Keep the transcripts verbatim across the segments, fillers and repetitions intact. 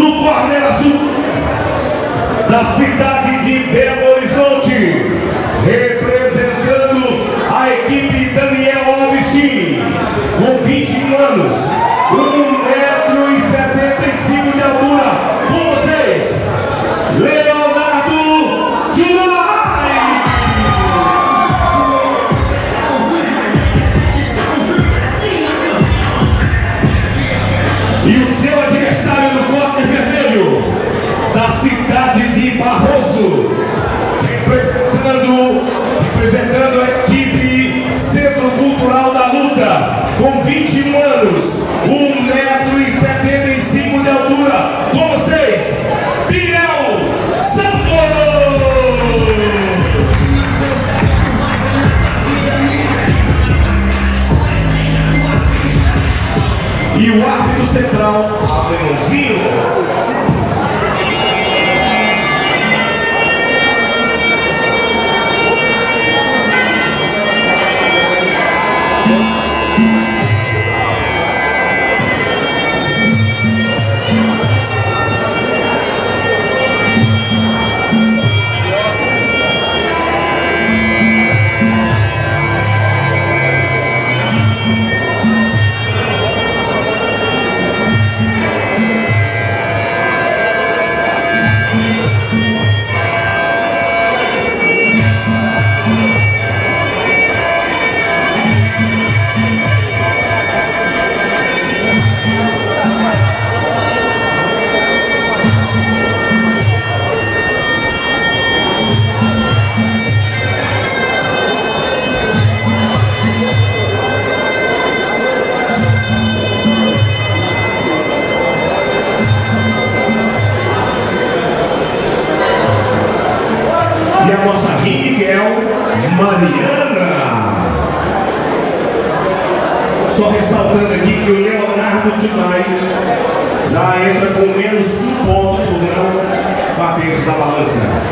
no Corner Azul da cidade de Belo Horizonte, representando a equipe Daniel Alves Team, com vinte e um anos, um metro e setenta e cinco de altura, com vocês, Leonardo Tino. E o seu adversário no corte vermelho, da cidade de Barroso, representando, representando a equipe Centro Cultural da Luta, com vinte e um anos, um metro e setenta e cinco de altura, com vocês, Miguel Santos! E o árbitro central, Adelonzinho, só ressaltando aqui que o Leonardo Timai já entra com menos de um ponto por não bater na balança.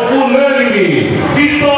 votação unânime. Vitória!